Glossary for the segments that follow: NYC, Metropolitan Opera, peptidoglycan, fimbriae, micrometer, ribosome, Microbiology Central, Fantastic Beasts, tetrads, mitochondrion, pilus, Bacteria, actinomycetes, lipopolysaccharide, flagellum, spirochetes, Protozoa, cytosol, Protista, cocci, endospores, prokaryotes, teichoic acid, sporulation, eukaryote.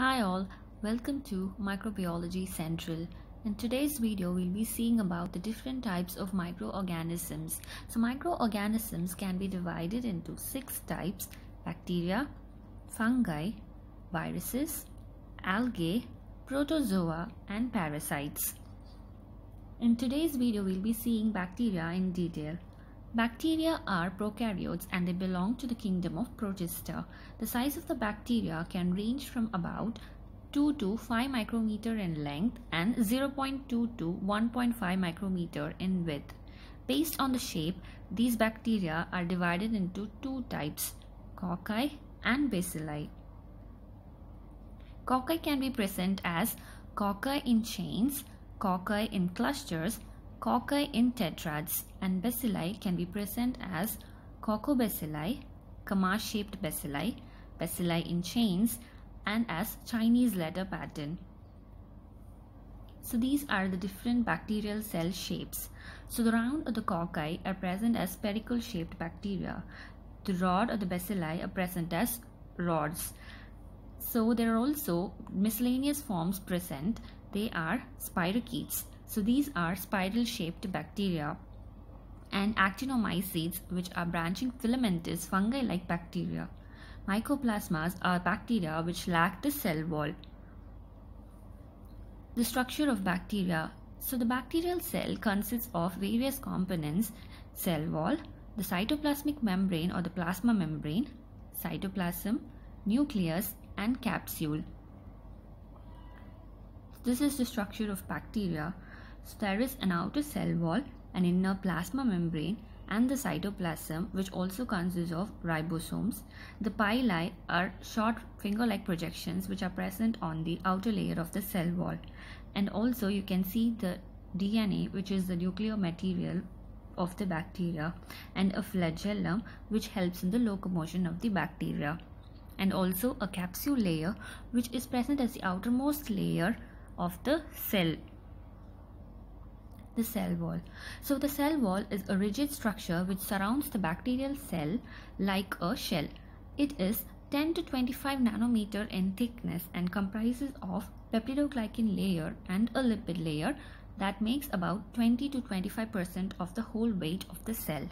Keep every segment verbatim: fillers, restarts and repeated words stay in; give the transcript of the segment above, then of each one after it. Hi all, welcome to Microbiology Central. In today's video, we'll be seeing about the different types of microorganisms. So microorganisms can be divided into six types: bacteria, fungi, viruses, algae, protozoa and parasites. In today's video, we'll be seeing bacteria in detail. Bacteria are prokaryotes and they belong to the kingdom of Protista. The size of the bacteria can range from about two to five micrometer in length and zero point two to one point five micrometer in width. Based on the shape, these bacteria are divided into two types: cocci and bacilli. Cocci can be present as cocci in chains, cocci in clusters, cocci in tetrads, and bacilli can be present as coccobacilli, comma-shaped bacilli, bacilli in chains, and as Chinese letter pattern. So these are the different bacterial cell shapes. So the round of the cocci are present as spherical shaped bacteria. The rod of the bacilli are present as rods. So there are also miscellaneous forms present. They are spirochetes. So these are spiral shaped bacteria, and actinomycetes, which are branching filamentous fungi like bacteria. Mycoplasmas are bacteria which lack the cell wall. The structure of bacteria. So the bacterial cell consists of various components: cell wall, the cytoplasmic membrane or the plasma membrane, cytoplasm, nucleus and capsule. This is the structure of bacteria. So there is an outer cell wall, an inner plasma membrane, and the cytoplasm, which also consists of ribosomes. The pili are short finger-like projections which are present on the outer layer of the cell wall. And also you can see the D N A, which is the nuclear material of the bacteria, and a flagellum, which helps in the locomotion of the bacteria. And also a capsule layer, which is present as the outermost layer of the cell. The cell wall. So the cell wall is a rigid structure which surrounds the bacterial cell like a shell. It is ten to twenty-five nanometer in thickness and comprises of peptidoglycan layer and a lipid layer that makes about twenty to twenty-five percent of the whole weight of the cell.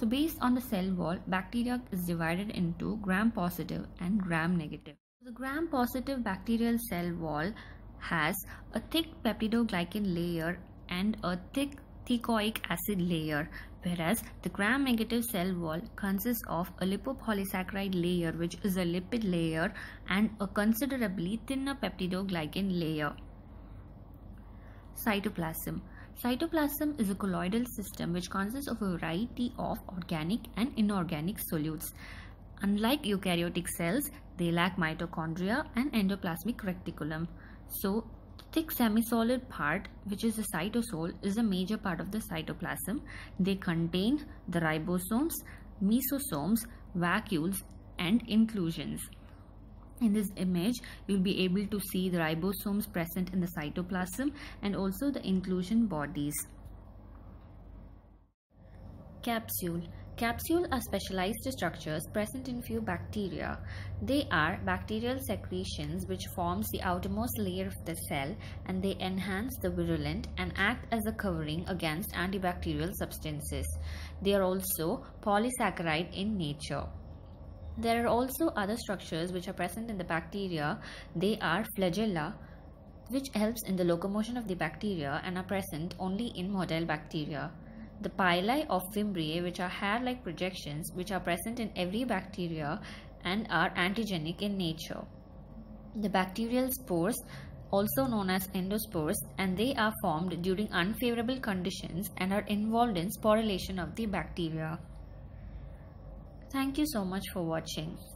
So based on the cell wall, bacteria is divided into gram-positive and gram-negative. The gram-positive bacterial cell wall has a thick peptidoglycan layer and a thick teichoic acid layer, whereas the gram-negative cell wall consists of a lipopolysaccharide layer, which is a lipid layer, and a considerably thinner peptidoglycan layer. Cytoplasm. Cytoplasm is a colloidal system which consists of a variety of organic and inorganic solutes. Unlike eukaryotic cells, they lack mitochondria and endoplasmic reticulum. So thick semi-solid part, which is the cytosol, is a major part of the cytoplasm. They contain the ribosomes, mesosomes, vacuoles and inclusions. In this image, you'll be able to see the ribosomes present in the cytoplasm and also the inclusion bodies. Capsule. Capsule are specialized structures present in few bacteria. They are bacterial secretions which forms the outermost layer of the cell, and they enhance the virulent and act as a covering against antibacterial substances. They are also polysaccharide in nature. There are also other structures which are present in the bacteria. They are flagella, which helps in the locomotion of the bacteria and are present only in motile bacteria. The pili of fimbriae, which are hair-like projections which are present in every bacteria and are antigenic in nature. The bacterial spores, also known as endospores, and they are formed during unfavorable conditions and are involved in sporulation of the bacteria. Thank you so much for watching.